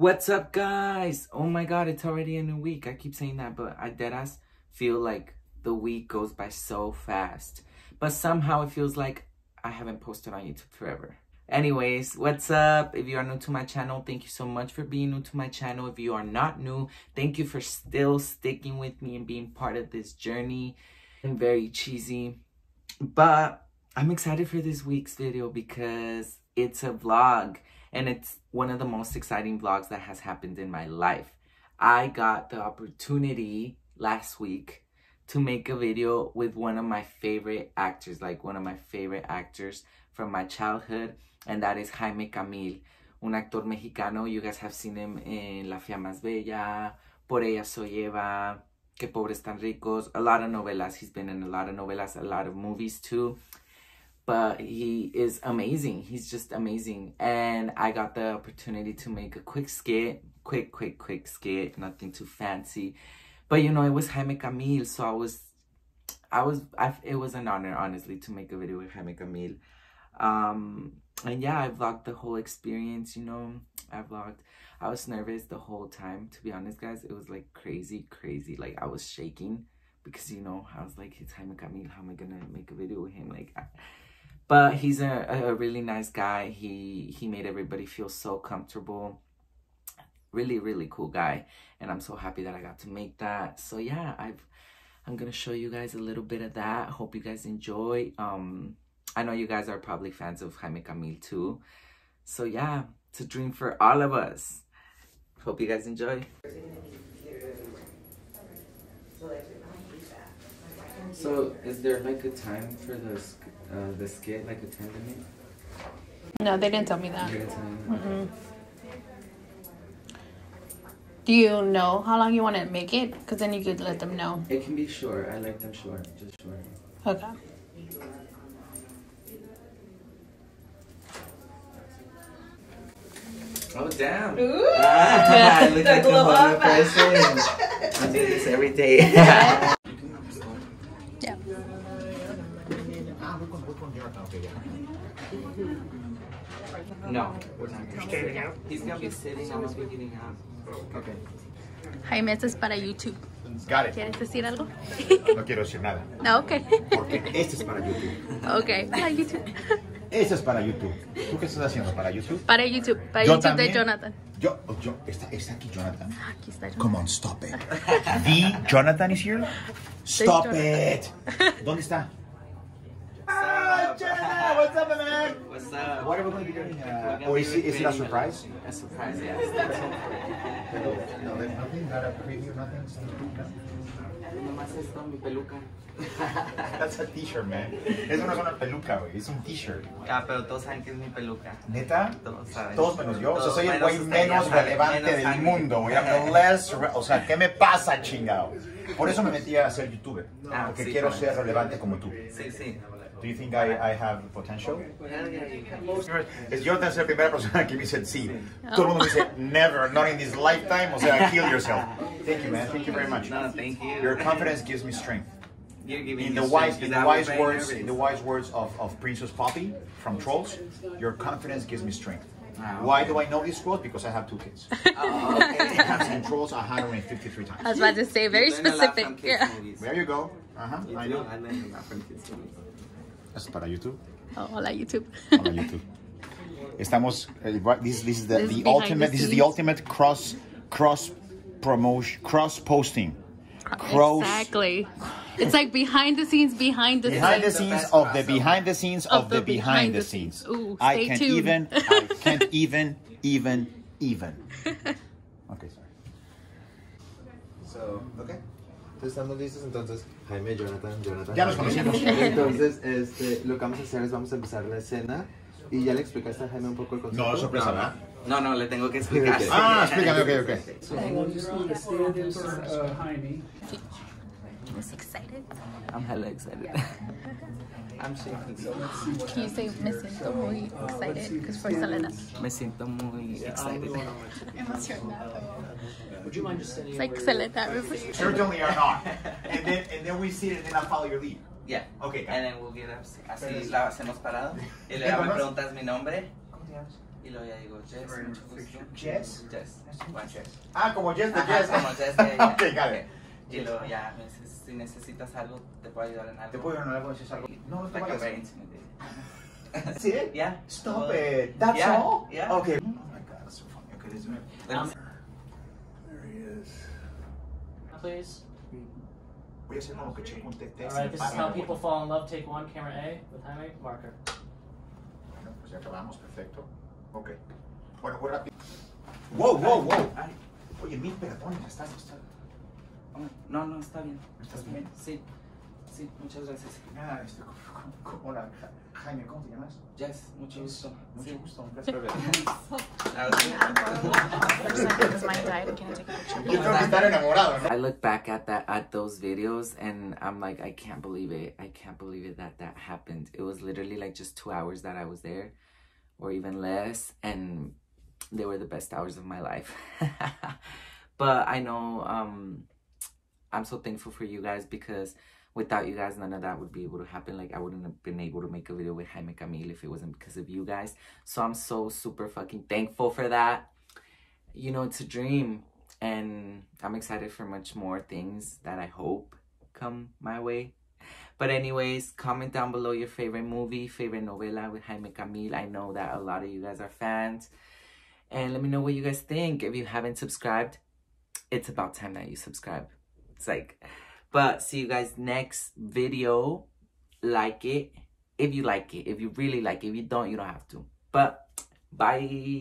What's up, guys? Oh my god, it's already a new week. I keep saying that, but I deadass feel like the week goes by so fast. But somehow it feels like I haven't posted on YouTube forever. Anyways, what's up? If you are new to my channel, thank you so much for being new to my channel. If you are not new, thank you for still sticking with me and being part of this journey. I'm very cheesy, but I'm excited for this week's video because it's a vlog. And it's one of the most exciting vlogs that has happened in my life. I got the opportunity last week to make a video with one of my favorite actors, from my childhood, and that is Jaime Camil, un actor mexicano. You guys have seen him in La Fea Más Bella, Por Ella Soy Eva, Que Pobres Tan Ricos, a lot of novelas. He's been in a lot of novelas, a lot of movies too. But he is amazing. He's just amazing. And I got the opportunity to make a quick skit. Quick skit. Nothing too fancy. But, you know, it was Jaime Camil. So it was an honor, honestly, to make a video with Jaime Camil. And yeah, I vlogged the whole experience, you know. I was nervous the whole time. To be honest, guys, it was like crazy. Like, I was shaking because, you know, I was like, it's Jaime Camil. How am I going to make a video with him? Like, but he's a really nice guy. He made everybody feel so comfortable. Really, really cool guy. And I'm so happy that I got to make that. So yeah, I'm going to show you guys a little bit of that. Hope you guys enjoy. I know you guys are probably fans of Jaime Camil too. So yeah, it's a dream for all of us. Hope you guys enjoy. So is there like a time for the skit, like a 10 minute? No, they didn't tell me that. They didn't tell me that. Mm-hmm. Do you know how long you want to make it? Because then you could let them know. It can be short. I like them short, just short. Okay. Oh, damn. Ooh. Ah, I look like a whole new person. I do this every day. Yeah. No, we're not going to straighten out. He's going to be sitting on the beginning half. Okay. Jaime, esto es para YouTube. Got it. ¿Quieres decir algo? No quiero decir nada. No, okay. Porque esto es para YouTube. Okay, para YouTube. Esto es para YouTube. ¿Tú qué estás haciendo para YouTube? Para YouTube. Para yo YouTube también, de Jonathan. Está aquí Jonathan. Aquí está Jonathan. Come on, stop it. The Jonathan is here. Stop it. ¿Dónde está? Jonathan, what's up, man? What's up? What are we going to be doing? Or is it a surprise? A surprise, yes. No, there's nothing, not a preview, nothing. That's a t-shirt, man. Eso no es una peluca, güey. Es un t-shirt. Ah, pero todos saben que es mi peluca. ¿Neta? Todos saben. Todos menos yo. O sea, soy el güey menos relevante del mundo, güey. O sea, ¿qué me pasa, chingado? Por eso me metí a ser youtuber. Porque quiero ser relevante como tú. Sí, sí. Do you think I have potential? Es yo la primera persona que me dice sí. Todo el mundo dice never, not in this lifetime. O sea, kill yourself. Thank you, man. Thank you very much. No, thank you. Your confidence gives me strength. In the wise words of Princess Poppy from Trolls, your confidence gives me strength. Wow. Why do I know these quotes? Because I have two kids. Oh, okay. I have some trolls 153 times. I was about to say, very specific. Yeah. There you go. I know. I learned a lot from kids movies. That's para YouTube. Oh, hola YouTube. Hola YouTube. Estamos. This is the ultimate. This is the ultimate cross promotion, cross posting. Cross. Exactly. It's like behind the scenes of the behind the scenes. Ooh, I can't tuned. Even. I can't even. Okay, sorry. So okay. Entonces estamos listos, entonces Jaime, Jonathan. Ya nos conocemos. Entonces, lo que vamos a hacer es vamos a empezar la escena y ya le explicaste a Jaime un poco el concepto. No, sorpresa, ¿verdad? No, le tengo que explicar. Ah, explícame, ok. So, I'm just going to stand in front of Jaime. I'm excited. I'm hella excited. I'm shaking. Can you say me siento muy excited? Because for Selena. Me siento muy excited. Would you mind just sending it? It's like Selena. Certainly are not. And then we see it and then I follow your lead. Yeah. Okay. And then we'll get up. Así la hacemos parado. Y luego me preguntas mi nombre. ¿Cómo te llamas? Y luego ya digo, Jess, mucho gusto. Jess. Jess. Jess. Ah, como Jess de Jess. Como Jess de ella. Ok, got it. Y luego ya me dices, si necesitas algo, te puedo ayudar en algo. Te puedo ayudar en algo, si es algo. No, no te vayas. That's it? Yeah. Stop it. That's all? Yeah. Okay. Oh my God, that's so funny. Okay, this is there he is. Please. Alright, this is how people fall in love. Take one, camera A, with Jaime, marker. Bueno, pues ya acabamos, perfecto. Ok. Bueno, fue rápido. Wow, wow, wow. Oye, mil pelotones, ¿estás? No, no, está bien. ¿Estás bien? Sí. Sí, muchas gracias. Nada, hola, Jaime, ¿cómo te llamas? Jess, mucho gusto. Mucho gusto, un placer. I look back at those videos and I'm like, I can't believe it. I can't believe it that happened. It was literally like just 2 hours that I was there, or even less, and they were the best hours of my life. But I know I'm so thankful for you guys, because without you guys, none of that would be able to happen. Like, I wouldn't have been able to make a video with Jaime Camil if it wasn't because of you guys. So I'm so super fucking thankful for that. You know, it's a dream. And I'm excited for much more things that I hope come my way. But anyways, comment down below your favorite movie, favorite novela with Jaime Camil. I know that a lot of you guys are fans. And let me know what you guys think. If you haven't subscribed, it's about time that you subscribe. It's like... But see you guys next video. Like it. If you like it. If you really like it. If you don't, you don't have to. But bye.